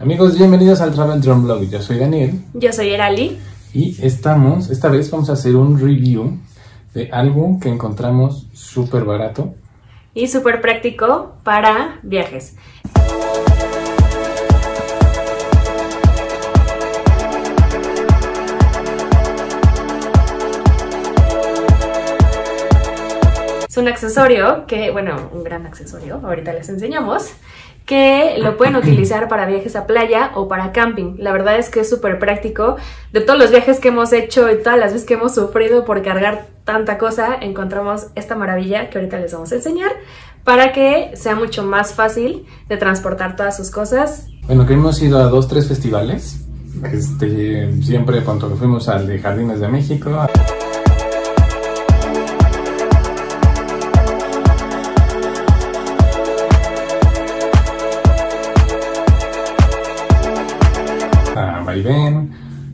Amigos, bienvenidos al Travel Drone Vlog. Yo soy Daniel. Yo soy Erali. Y esta vez vamos a hacer un review de algo que encontramos súper barato y súper práctico para viajes. Un accesorio que, bueno, un gran accesorio, ahorita les enseñamos, que lo pueden utilizar para viajes a playa o para camping. La verdad es que es súper práctico. De todos los viajes que hemos hecho y todas las veces que hemos sufrido por cargar tanta cosa, encontramos esta maravilla que ahorita les vamos a enseñar para que sea mucho más fácil de transportar todas sus cosas. Bueno, que hemos ido a 2 o 3 festivales, siempre cuando fuimos al de Jardines de México.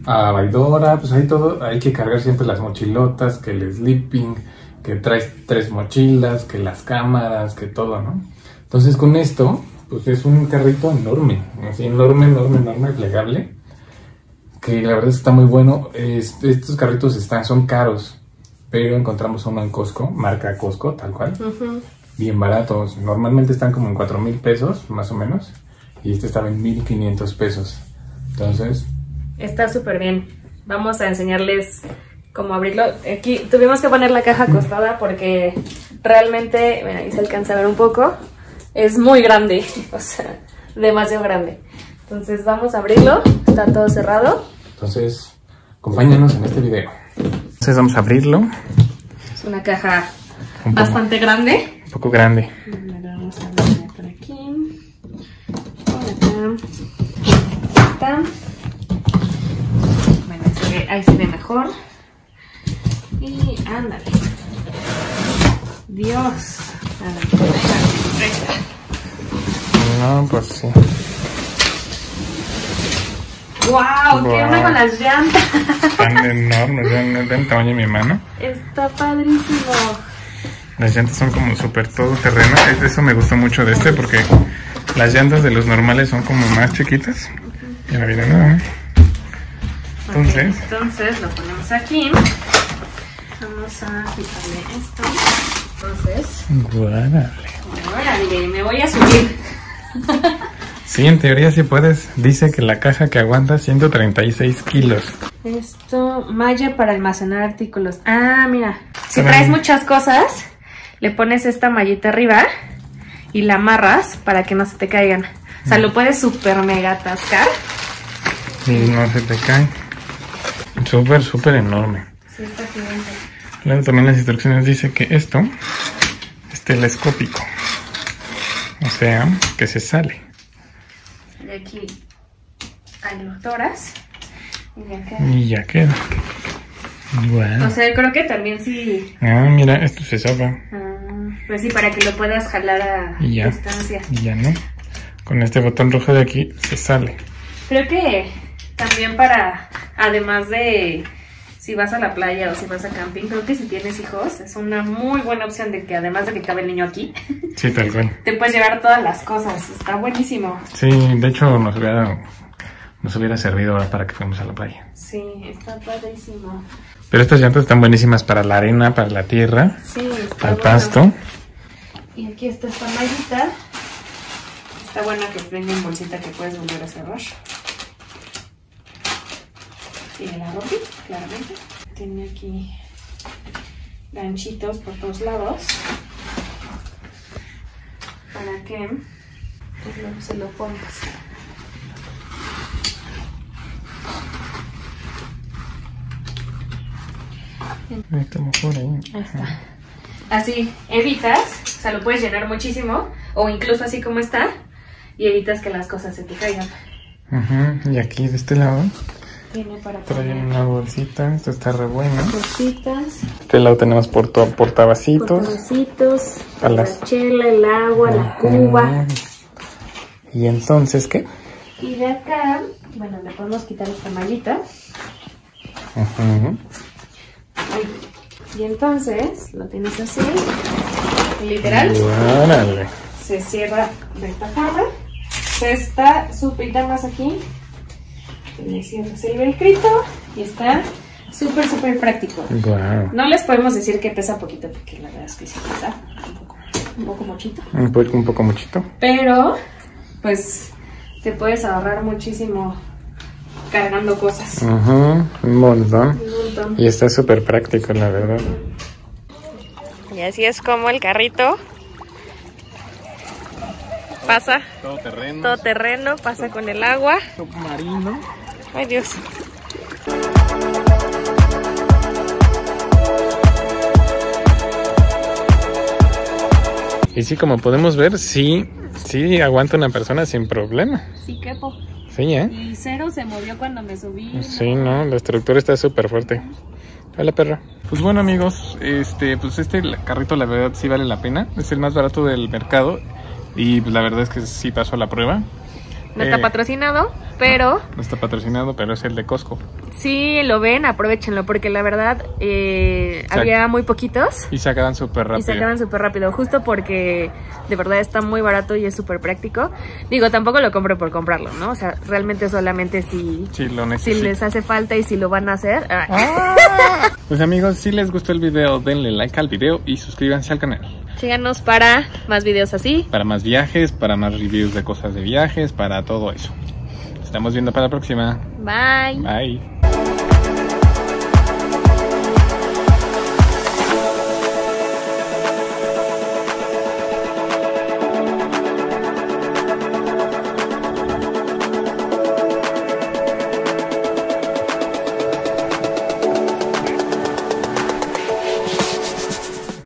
A Baidora, pues hay todo, hay que cargar siempre las mochilotas, que el sleeping, que traes 3 mochilas, que las cámaras, que todo, ¿no? Entonces con esto, pues es un carrito enorme, así enorme, plegable, que la verdad está muy bueno. Estos carritos son caros, pero encontramos uno en Costco, marca Costco, tal cual, bien baratos. Normalmente están como en 4,000 pesos, más o menos, y este estaba en 1,500 pesos, entonces... Está súper bien. Vamos a enseñarles cómo abrirlo. Aquí tuvimos que poner la caja acostada porque realmente, bueno, ahí se alcanza a ver un poco. Es muy grande, o sea, demasiado grande. Entonces vamos a abrirlo. Está todo cerrado. Entonces, acompáñanos en este video. Entonces vamos a abrirlo. Es una caja bastante grande. Un poco grande. Vamos a abrirla por aquí. Por acá. Ahí está. Ahí se ve mejor. Y ándale. Dios. No, pues sí. ¡Wow! ¡Qué onda con las llantas! Están enormes, del tamaño de mi mano. Está padrísimo. Las llantas son como súper todoterreno. Eso me gustó mucho de este porque las llantas de los normales son como más chiquitas. Y la vida no. Entonces lo ponemos aquí. Vamos a quitarle esto. Entonces. Órale, me voy a subir. Sí, en teoría sí puedes. Dice que la caja que aguanta 136 kilos. Esto, malla para almacenar artículos. Ah, mira. Si traes muchas cosas, le pones esta mallita arriba y la amarras para que no se te caigan. O sea, lo puedes super mega atascar. Y no se te cae. Súper enorme. Sí, está gigante. Luego también las instrucciones dicen que esto es telescópico. O sea, que se sale. De aquí hay los toras. Y ya queda. Bueno. O sea, creo que también sí. Ah, mira, esto se zapa. Ah, pues sí, para que lo puedas jalar a distancia. Y ya no. Con este botón rojo de aquí se sale. Creo que también para... Además de si vas a la playa o si vas a camping, creo que si tienes hijos es una muy buena opción de que además de que cabe el niño aquí, sí, tal cual, te puedes llevar todas las cosas. Está buenísimo. Sí, de hecho nos hubiera servido ahora para que fuimos a la playa. Sí, está padrísimo. Pero estas llantas están buenísimas para la arena, para la tierra, sí, para el pasto. Y aquí está esta mallita. Está buena que prende en bolsita que puedes volver a cerrar. Y la rompí, claramente. Tiene aquí ganchitos por todos lados para que se lo pongas. Ahí está mejor, ¿eh? Ahí está. Así evitas, o sea, lo puedes llenar muchísimo o incluso así como está y evitas que las cosas se te caigan. Ajá, y aquí de este lado... Trae una bolsita, esto está re bueno. Bolsitas. Este lado tenemos portavasitos. Portavasitos, la chela, el agua, la cuba. ¿Y entonces qué? Y de acá, bueno, le podemos quitar esta mallita. Y entonces, lo tienes así, literal. Se cierra de esta forma. esta sopita más aquí. Le cierras el velcrito y está súper, súper práctico. Wow. No les podemos decir que pesa poquito, porque la verdad es que sí pesa un poco muchito. Un poco muchito. Pero, pues, te puedes ahorrar muchísimo cargando cosas. Ajá, un montón. Y está súper práctico, la verdad. Y así es como el carrito pasa todo terreno, pasa con el agua. Submarino. Ay, Dios. Y sí, como podemos ver, sí aguanta una persona sin problema. Sí, quepo. Sí, ¿eh? Y cero se movió cuando me subí. Sí, no, la estructura está súper fuerte. Hola, perra. Pues bueno, amigos, este carrito la verdad sí vale la pena. Es el más barato del mercado y la verdad es que sí pasó la prueba. No está patrocinado, pero... No está patrocinado, pero es el de Costco. Sí, lo ven, aprovechenlo, porque la verdad había muy poquitos. Y se acaban súper rápido. Justo porque de verdad está muy barato y es súper práctico. Digo, tampoco lo compro por comprarlo, ¿no? O sea, realmente solamente si les hace falta y si lo van a hacer. Ah. Pues amigos, si les gustó el video, denle like al video y suscríbanse al canal. Síganos para más videos así. Para más viajes, para más reviews de cosas de viajes, para todo eso. Nos estamos viendo para la próxima. Bye. Bye.